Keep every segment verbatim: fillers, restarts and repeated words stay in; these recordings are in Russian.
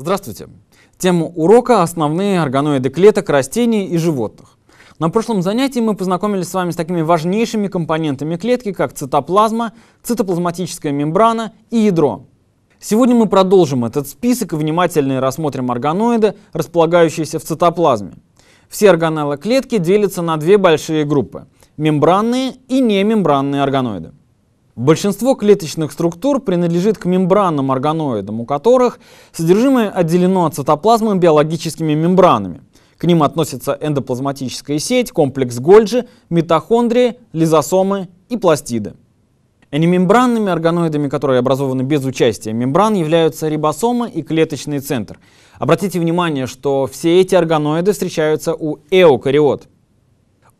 Здравствуйте! Тема урока – основные органоиды клеток, растений и животных. На прошлом занятии мы познакомились с вами с такими важнейшими компонентами клетки, как цитоплазма, цитоплазматическая мембрана и ядро. Сегодня мы продолжим этот список и внимательно рассмотрим органоиды, располагающиеся в цитоплазме. Все органеллы клетки делятся на две большие группы – мембранные и немембранные органоиды. Большинство клеточных структур принадлежит к мембранным органоидам, у которых содержимое отделено от цитоплазмы биологическими мембранами. К ним относятся эндоплазматическая сеть, комплекс Гольджи, митохондрии, лизосомы и пластиды. Немембранными органоидами, которые образованы без участия мембран, являются рибосомы и клеточный центр. Обратите внимание, что все эти органоиды встречаются у эукариот.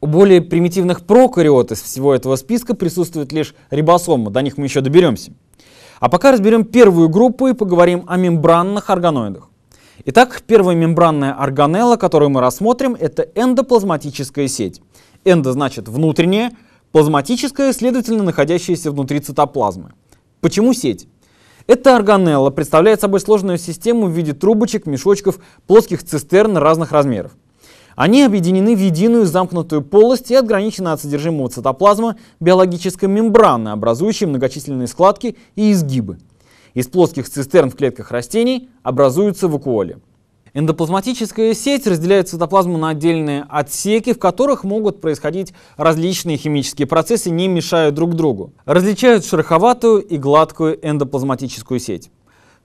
У более примитивных прокариот из всего этого списка присутствуют лишь рибосомы, до них мы еще доберемся. А пока разберем первую группу и поговорим о мембранных органоидах. Итак, первая мембранная органелла, которую мы рассмотрим, это эндоплазматическая сеть. Эндо значит внутренняя, плазматическая, следовательно, находящаяся внутри цитоплазмы. Почему сеть? Эта органелла представляет собой сложную систему в виде трубочек, мешочков, плоских цистерн разных размеров. Они объединены в единую замкнутую полость и отграничены от содержимого цитоплазмы биологической мембраны, образующей многочисленные складки и изгибы. Из плоских цистерн в клетках растений образуются вакуоли. Эндоплазматическая сеть разделяет цитоплазму на отдельные отсеки, в которых могут происходить различные химические процессы, не мешая друг другу. Различают шероховатую и гладкую эндоплазматическую сеть.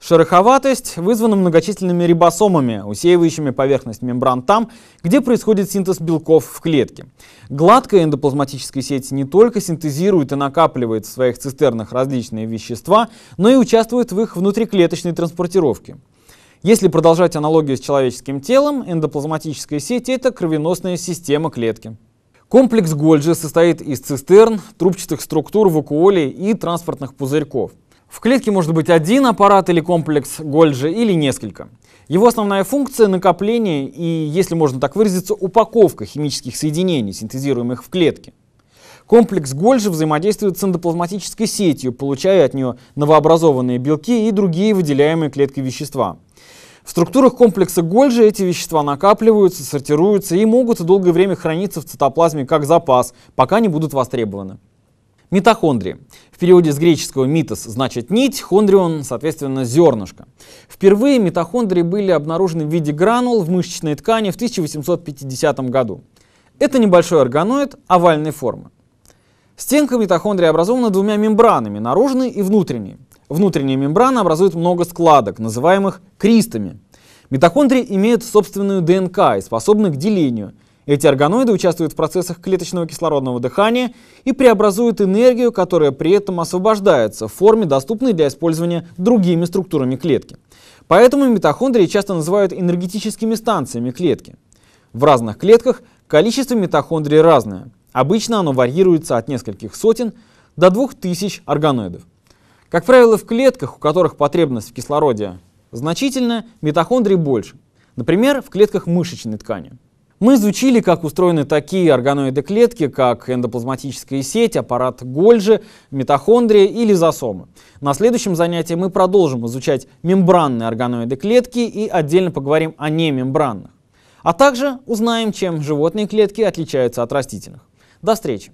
Шероховатость вызвана многочисленными рибосомами, усеивающими поверхность мембран там, где происходит синтез белков в клетке. Гладкая эндоплазматическая сеть не только синтезирует и накапливает в своих цистернах различные вещества, но и участвует в их внутриклеточной транспортировке. Если продолжать аналогию с человеческим телом, эндоплазматическая сеть — это кровеносная система клетки. Комплекс Гольджи состоит из цистерн, трубчатых структур, вакуолей и транспортных пузырьков. В клетке может быть один аппарат или комплекс Гольджи или несколько. Его основная функция — накопление и, если можно так выразиться, упаковка химических соединений, синтезируемых в клетке. Комплекс Гольджи взаимодействует с эндоплазматической сетью, получая от нее новообразованные белки и другие выделяемые клеткой вещества. В структурах комплекса Гольджи эти вещества накапливаются, сортируются и могут долгое время храниться в цитоплазме как запас, пока не будут востребованы. Митохондрии. В переводе с греческого «митос» значит «нить», «хондрион» соответственно «зернышко». Впервые митохондрии были обнаружены в виде гранул в мышечной ткани в тысяча восемьсот пятидесятом году. Это небольшой органоид овальной формы. Стенка митохондрии образована двумя мембранами – наружной и внутренней. Внутренняя мембрана образует много складок, называемых кристами. Митохондрии имеют собственную ДНК и способны к делению. Эти органоиды участвуют в процессах клеточного кислородного дыхания и преобразуют энергию, которая при этом освобождается в форме, доступной для использования другими структурами клетки. Поэтому митохондрии часто называют энергетическими станциями клетки. В разных клетках количество митохондрий разное. Обычно оно варьируется от нескольких сотен до двух тысяч органоидов. Как правило, в клетках, у которых потребность в кислороде значительная, митохондрий больше. Например, в клетках мышечной ткани. Мы изучили, как устроены такие органоиды клетки, как эндоплазматическая сеть, аппарат Гольджи, митохондрия и лизосомы. На следующем занятии мы продолжим изучать мембранные органоиды клетки и отдельно поговорим о немембранных. А также узнаем, чем животные клетки отличаются от растительных. До встречи!